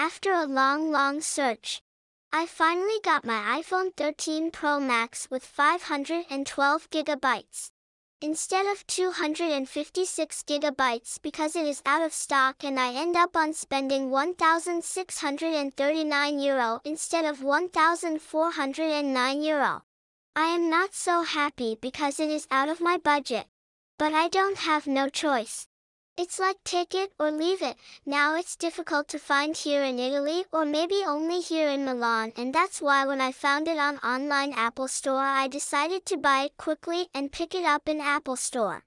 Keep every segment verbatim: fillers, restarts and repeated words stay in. After a long, long search, I finally got my iPhone thirteen Pro Max with five hundred twelve gigabytes instead of two hundred fifty-six gigabytes because it is out of stock, and I end up on spending one thousand six hundred thirty-nine euro instead of one thousand four hundred nine euro. I am not so happy because it is out of my budget, but I don't have no choice. It's like take it or leave it. Now it's difficult to find here in Italy, or maybe only here in Milan, and that's why when I found it on online Apple Store, I decided to buy it quickly and pick it up in Apple Store.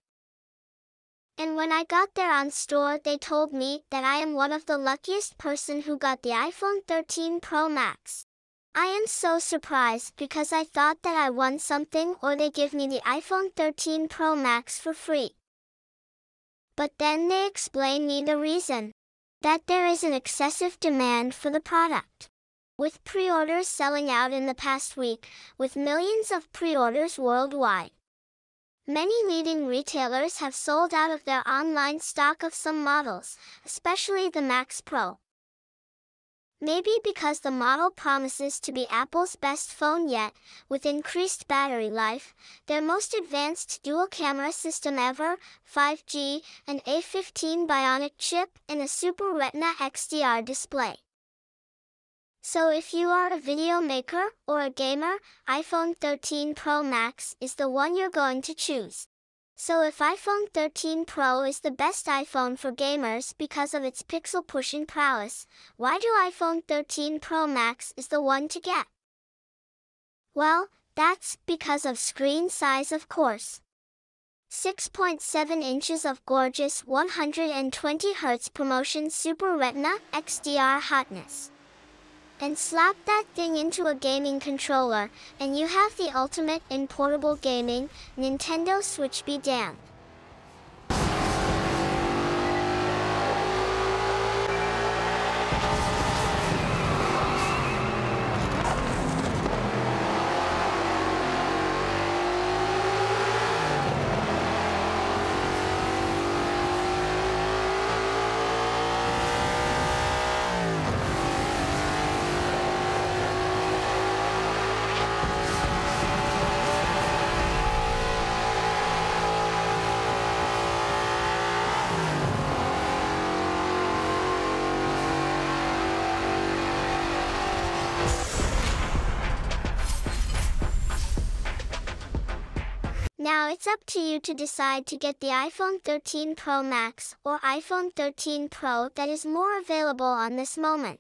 And when I got there on store, they told me that I am one of the luckiest person who got the iPhone thirteen Pro Max. I am so surprised because I thought that I won something, or they give me the iPhone thirteen Pro Max for free. But then they explain me the reason, that there is an excessive demand for the product, with pre-orders selling out in the past week, with millions of pre-orders worldwide. Many leading retailers have sold out of their online stock of some models, especially the Max Pro. Maybe because the model promises to be Apple's best phone yet, with increased battery life, their most advanced dual-camera system ever, five G, an A fifteen Bionic chip, and a Super Retina X D R display. So if you are a video maker or a gamer, iPhone thirteen Pro Max is the one you're going to choose. So if iPhone thirteen Pro is the best iPhone for gamers because of its pixel-pushing prowess, why do iPhone thirteen Pro Max is the one to get? Well, that's because of screen size, of course. six point seven inches of gorgeous one hundred twenty hertz promotion Super Retina X D R hotness. And slap that thing into a gaming controller, and you have the ultimate in portable gaming. Nintendo Switch be damned. Now it's up to you to decide to get the iPhone thirteen Pro Max or iPhone thirteen Pro that is more available on this moment.